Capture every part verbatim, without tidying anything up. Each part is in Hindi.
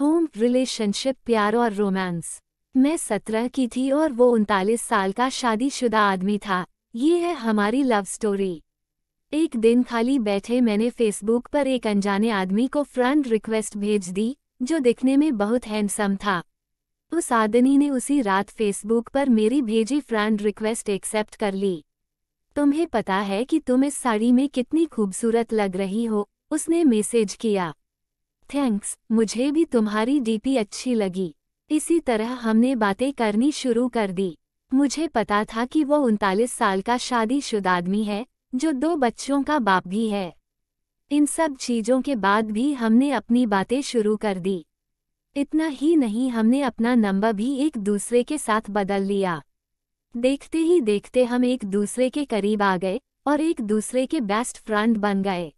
होम, रिलेशनशिप, प्यार और रोमांस। मैं सत्रह की थी और वो उनतालीस साल का शादीशुदा आदमी था। ये है हमारी लव स्टोरी। एक दिन खाली बैठे मैंने फेसबुक पर एक अनजाने आदमी को फ्रेंड रिक्वेस्ट भेज दी जो दिखने में बहुत हैंडसम था। उस आदमी ने उसी रात फेसबुक पर मेरी भेजी फ्रेंड रिक्वेस्ट एक्सेप्ट कर ली। तुम्हें पता है कि तुम इस साड़ी में कितनी खूबसूरत लग रही हो, उसने मैसेज किया। थैंक्स, मुझे भी तुम्हारी डीपी अच्छी लगी। इसी तरह हमने बातें करनी शुरू कर दी। मुझे पता था कि वो उनतालीस साल का शादीशुदा आदमी है जो दो बच्चों का बाप भी है। इन सब चीज़ों के बाद भी हमने अपनी बातें शुरू कर दी। इतना ही नहीं, हमने अपना नंबर भी एक दूसरे के साथ बदल लिया। देखते ही देखते हम एक दूसरे के करीब आ गए और एक दूसरे के बेस्ट फ्रेंड बन गए।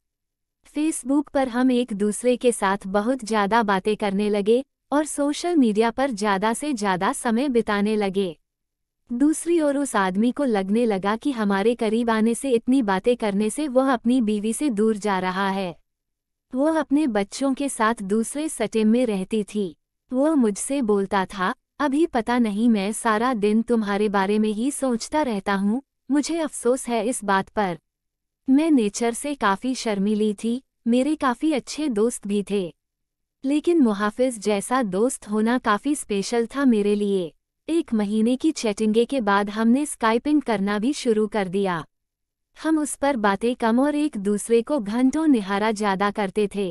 फेसबुक पर हम एक दूसरे के साथ बहुत ज़्यादा बातें करने लगे और सोशल मीडिया पर ज़्यादा से ज़्यादा समय बिताने लगे। दूसरी ओर उस आदमी को लगने लगा कि हमारे करीब आने से, इतनी बातें करने से वह अपनी बीवी से दूर जा रहा है। वह अपने बच्चों के साथ दूसरे सटे में रहती थी। वह मुझसे बोलता था, अभी पता नहीं, मैं सारा दिन तुम्हारे बारे में ही सोचता रहता हूँ, मुझे अफसोस है इस बात पर। मैं नेचर से काफ़ी शर्मीली थी, मेरे काफ़ी अच्छे दोस्त भी थे, लेकिन मुहाफिज जैसा दोस्त होना काफ़ी स्पेशल था मेरे लिए। एक महीने की चैटिंगे के बाद हमने स्काइपिंग करना भी शुरू कर दिया। हम उस पर बातें कम और एक दूसरे को घंटों निहारा ज़्यादा करते थे।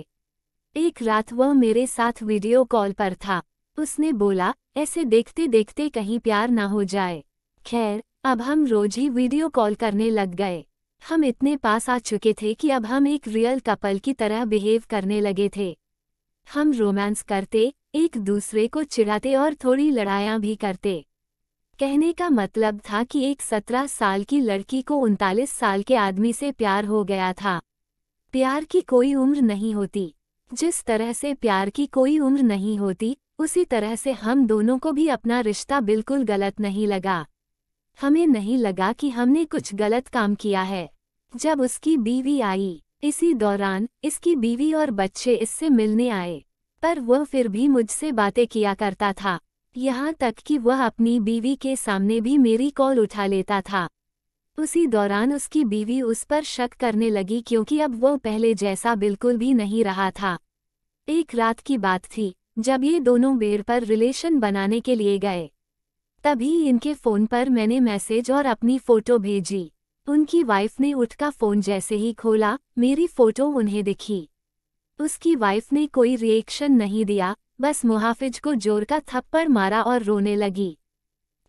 एक रात वह मेरे साथ वीडियो कॉल पर था। उसने बोला, ऐसे देखते देखते कहीं प्यार ना हो जाए। खैर, अब हम रोज ही वीडियो कॉल करने लग गए। हम इतने पास आ चुके थे कि अब हम एक रियल कपल की तरह बिहेव करने लगे थे। हम रोमांस करते, एक दूसरे को चिढ़ाते और थोड़ी लड़ाइयाँ भी करते। कहने का मतलब था कि एक सत्रह साल की लड़की को उनतालीस साल के आदमी से प्यार हो गया था। प्यार की कोई उम्र नहीं होती। जिस तरह से प्यार की कोई उम्र नहीं होती, उसी तरह से हम दोनों को भी अपना रिश्ता बिल्कुल गलत नहीं लगा। हमें नहीं लगा कि हमने कुछ गलत काम किया है। जब उसकी बीवी आई, इसी दौरान इसकी बीवी और बच्चे इससे मिलने आए, पर वह फिर भी मुझसे बातें किया करता था। यहाँ तक कि वह अपनी बीवी के सामने भी मेरी कॉल उठा लेता था। उसी दौरान उसकी बीवी उस पर शक करने लगी, क्योंकि अब वह पहले जैसा बिल्कुल भी नहीं रहा था। एक रात की बात थी जब ये दोनों बेड पर रिलेशन बनाने के लिए गए। तभी इनके फ़ोन पर मैंने मैसेज और अपनी फ़ोटो भेजी। उनकी वाइफ ने उठकर फ़ोन जैसे ही खोला, मेरी फ़ोटो उन्हें दिखी। उसकी वाइफ ने कोई रिएक्शन नहीं दिया, बस मुहाफिज को जोर का थप्पड़ मारा और रोने लगी।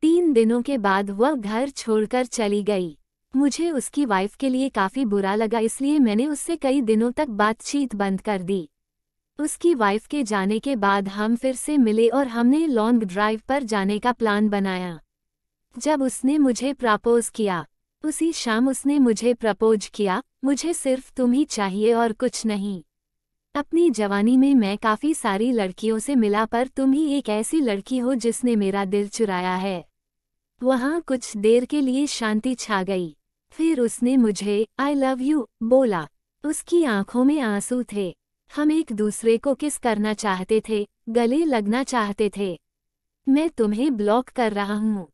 तीन दिनों के बाद वह घर छोड़कर चली गई। मुझे उसकी वाइफ के लिए काफ़ी बुरा लगा, इसलिए मैंने उससे कई दिनों तक बातचीत बंद कर दी। उसकी वाइफ के जाने के बाद हम फिर से मिले और हमने लॉन्ग ड्राइव पर जाने का प्लान बनाया। जब उसने मुझे प्रपोज किया, उसी शाम उसने मुझे प्रपोज किया, मुझे सिर्फ तुम ही चाहिए और कुछ नहीं। अपनी जवानी में मैं काफ़ी सारी लड़कियों से मिला, पर तुम ही एक ऐसी लड़की हो जिसने मेरा दिल चुराया है। वहाँ कुछ देर के लिए शांति छा गई। फिर उसने मुझे आई लव यू बोला। उसकी आंखों में आंसू थे। हम एक दूसरे को किस करना चाहते थे, गले लगना चाहते थे। मैं तुम्हें ब्लॉक कर रहा हूँ।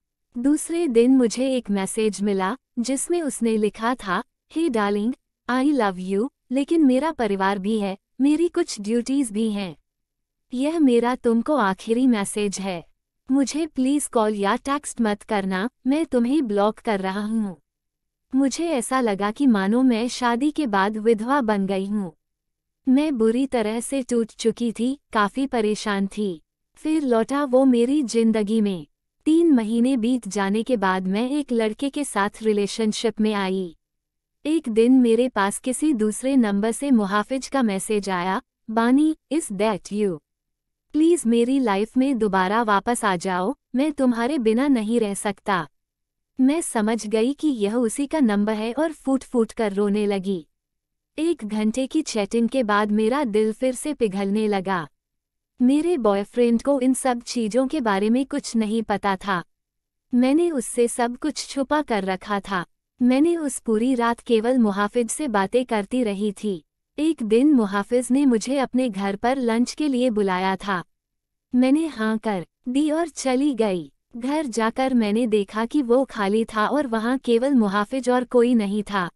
दूसरे दिन मुझे एक मैसेज मिला जिसमें उसने लिखा था, hey darling, I love you, लेकिन मेरा परिवार भी है, मेरी कुछ ड्यूटीज़ भी हैं। यह मेरा तुमको आखिरी मैसेज है। मुझे प्लीज़ कॉल या टेक्स्ट मत करना, मैं तुम्हें ब्लॉक कर रहा हूँ। मुझे ऐसा लगा कि मानो मैं शादी के बाद विधवा बन गई हूँ। मैं बुरी तरह से टूट चुकी थी, काफ़ी परेशान थी। फिर लौटा वो मेरी ज़िंदगी में। तीन महीने बीत जाने के बाद मैं एक लड़के के साथ रिलेशनशिप में आई। एक दिन मेरे पास किसी दूसरे नंबर से मुहाफिज का मैसेज आया, Bani, is that you? Please मेरी लाइफ में दोबारा वापस आ जाओ, मैं तुम्हारे बिना नहीं रह सकता। मैं समझ गई कि यह उसी का नंबर है और फूट फूट कर रोने लगी। एक घंटे की चैटिंग के बाद मेरा दिल फिर से पिघलने लगा। मेरे बॉयफ्रेंड को इन सब चीज़ों के बारे में कुछ नहीं पता था। मैंने उससे सब कुछ छुपा कर रखा था। मैंने उस पूरी रात केवल मुहाफिज से बातें करती रही थी। एक दिन मुहाफिज ने मुझे अपने घर पर लंच के लिए बुलाया था। मैंने हाँ कर दी और चली गई। घर जाकर मैंने देखा कि वो खाली था और वहाँ केवल मुहाफिज और कोई नहीं था।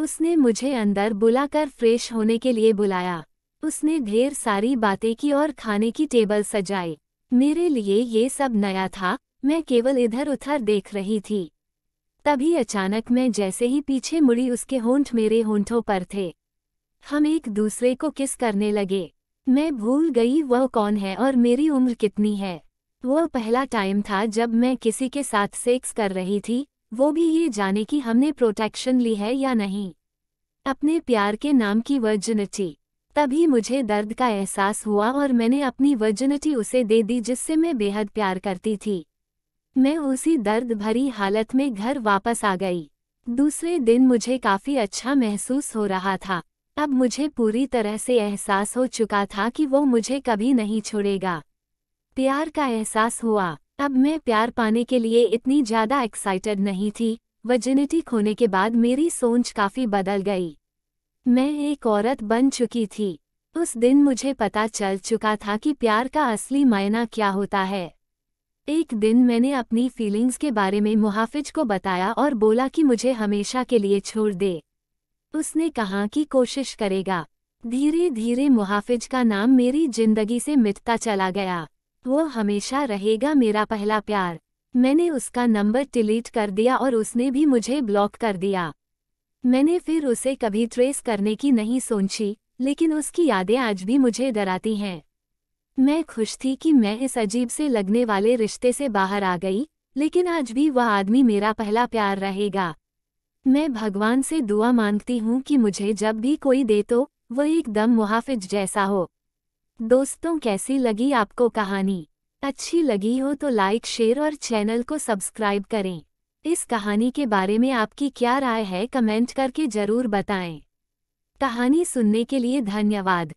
उसने मुझे अंदर बुलाकर फ्रेश होने के लिए बुलाया। उसने ढेर सारी बातें की और खाने की टेबल सजाई। मेरे लिए ये सब नया था, मैं केवल इधर उधर देख रही थी। तभी अचानक मैं जैसे ही पीछे मुड़ी उसके होंठ मेरे होंठों पर थे। हम एक दूसरे को किस करने लगे। मैं भूल गई वह कौन है और मेरी उम्र कितनी है। वह पहला टाइम था जब मैं किसी के साथ सेक्स कर रही थी, वो भी ये जाने कि हमने प्रोटेक्शन ली है या नहीं, अपने प्यार के नाम की वर्जिनिटी। तभी मुझे दर्द का एहसास हुआ और मैंने अपनी वर्जिनिटी उसे दे दी जिससे मैं बेहद प्यार करती थी। मैं उसी दर्द भरी हालत में घर वापस आ गई। दूसरे दिन मुझे काफ़ी अच्छा महसूस हो रहा था। अब मुझे पूरी तरह से एहसास हो चुका था कि वो मुझे कभी नहीं छोड़ेगा। प्यार का एहसास हुआ। अब मैं प्यार पाने के लिए इतनी ज़्यादा एक्साइटेड नहीं थी। वर्जिनिटी खोने के बाद मेरी सोच काफ़ी बदल गई। मैं एक औरत बन चुकी थी। उस दिन मुझे पता चल चुका था कि प्यार का असली मायना क्या होता है। एक दिन मैंने अपनी फीलिंग्स के बारे में मुहाफिज को बताया और बोला कि मुझे हमेशा के लिए छोड़ दे। उसने कहा कि कोशिश करेगा। धीरे धीरे मुहाफिज का नाम मेरी ज़िंदगी से मिटता चला गया। वो हमेशा रहेगा मेरा पहला प्यार। मैंने उसका नंबर डिलीट कर दिया और उसने भी मुझे ब्लॉक कर दिया। मैंने फिर उसे कभी ट्रेस करने की नहीं सोची, लेकिन उसकी यादें आज भी मुझे डराती हैं। मैं खुश थी कि मैं इस अजीब से लगने वाले रिश्ते से बाहर आ गई, लेकिन आज भी वह आदमी मेरा पहला प्यार रहेगा। मैं भगवान से दुआ मांगती हूँ कि मुझे जब भी कोई दे तो वह एकदम मुहाफिज जैसा हो। दोस्तों, कैसी लगी आपको कहानी? अच्छी लगी हो तो लाइक, शेयर और चैनल को सब्सक्राइब करें। इस कहानी के बारे में आपकी क्या राय है, कमेंट करके ज़रूर बताएं। कहानी सुनने के लिए धन्यवाद।